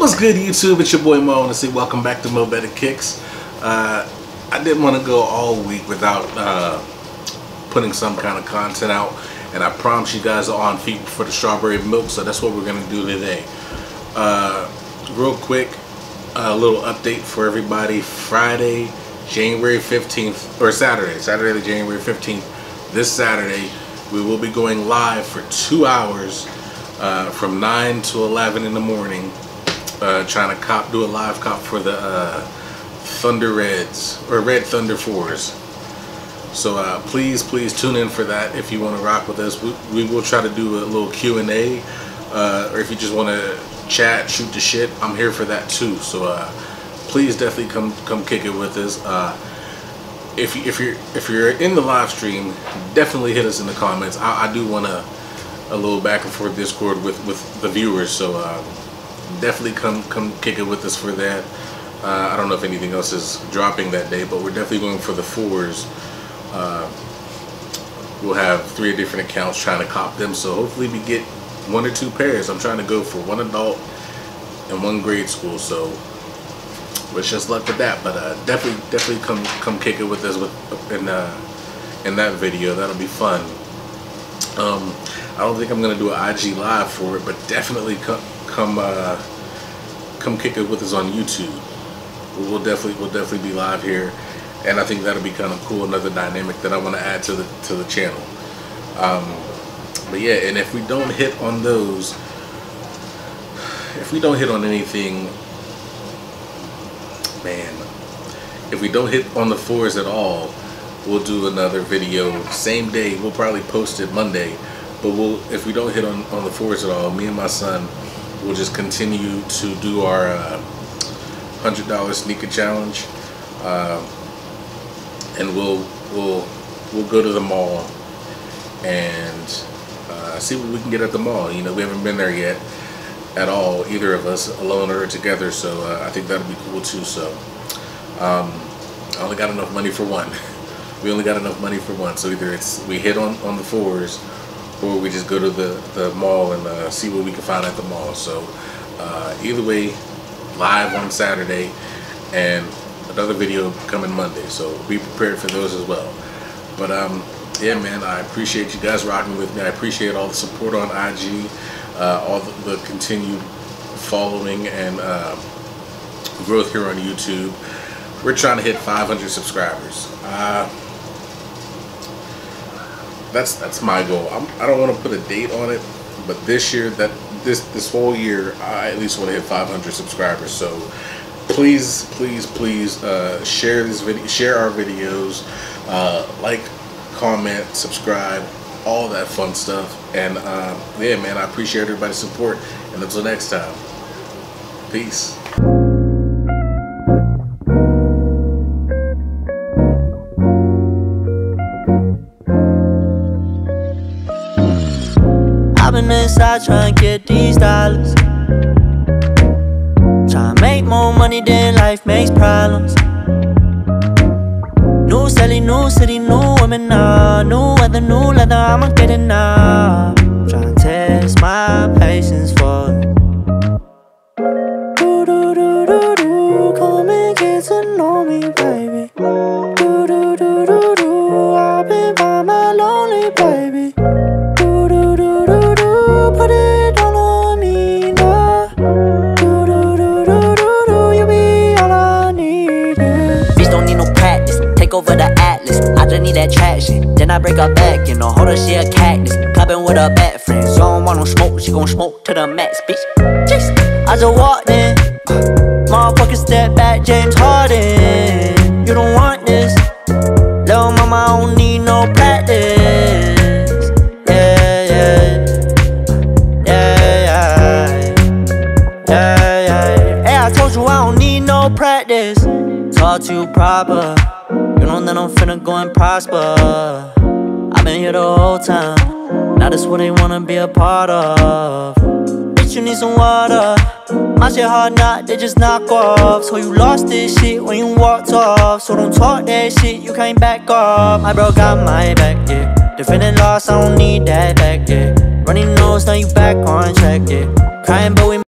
What's good, YouTube? It's your boy Mo, and I say welcome back to Mo Better Kicks. I didn't want to go all week without putting some kind of content out, and I promise you guys are on feet for the strawberry milk, so that's what we're going to do today. Real quick, a little update for everybody. Friday, January 15th, or Saturday, January 15th, this Saturday, we will be going live for 2 hours from 9 to 11 in the morning. Trying to do a live cop for the Thunder Reds or Red Thunder 4s. So please tune in for that if you want to rock with us. We will try to do a little Q&A, or if you just want to chat, shoot the shit, I'm here for that too. So please definitely come kick it with us. If you're in the live stream, definitely hit us in the comments. I do want a little back and forth Discord with the viewers. So definitely come kick it with us for that. I don't know if anything else is dropping that day, but we're definitely going for the 4s. We'll have 3 different accounts trying to cop them, so hopefully we get 1 or 2 pairs. I'm trying to go for 1 adult and 1 grade school, so wish us luck with that. But definitely come kick it with us in that video. That'll be fun. I don't think I'm gonna do an IG live for it, but definitely come kick it with us on YouTube. We'll definitely be live here, and I think that'll be kind of cool. Another dynamic that I want to add to the channel. But yeah, and if we don't hit on those, if we don't hit on anything, man, if we don't hit on the 4s at all, we'll do another video same day. We'll probably post it Monday, but if we don't hit on the 4s at all, me and my son, we'll just continue to do our $100 sneaker challenge, and we'll go to the mall and see what we can get at the mall. You know, we haven't been there yet at all, either of us, alone or together. So I think that'll be cool too. So I only got enough money for 1. We only got enough money for 1. So either we hit on the 4s, or we just go to the mall and see what we can find at the mall. So either way, live on Saturday and another video coming Monday, so be prepared for those as well. But yeah, man, I appreciate you guys rocking with me. I appreciate all the support on IG, all the continued following and growth here on YouTube. We're trying to hit 500 subscribers. That's my goal. I don't want to put a date on it, but this year, this whole year, I at least want to hit 500 subscribers. So please share this video, share our videos, like, comment, subscribe, all that fun stuff. And yeah, man, I appreciate everybody's support, and until next time, peace. Inside trying to get these dollars, trying to make more money than life makes problems. New Sally, new city, new woman, nah. New weather, new leather, I'ma get it now. Trying to test my patience for it. Do do do do do, come and get to know me, baby. Do do do do do, I've been by my lonely baby. Do do do do do. Put it all on me now. Do do do do do do, you be all I need. Bitch don't need no practice, take over the atlas. I just need that traction, then I break her back. You know, hold her, she a cactus, clubbing with her bad friends. So I don't want no smoke, she gon' smoke to the max, bitch. Jeez, I just walked in, motherfucker step back, James Harden. You don't want this, little mama, I don't need no practice. Practice, talk too proper. You know that I'm finna go and prosper. I've been here the whole time, now that's what they wanna be a part of. Bitch, you need some water. My shit hard knock, they just knock off. So you lost this shit when you walked off. So don't talk that shit, you can't back off. My bro got my back, yeah. Defending loss, I don't need that back, yeah. Running nose, now you back on track, yeah. Crying, but we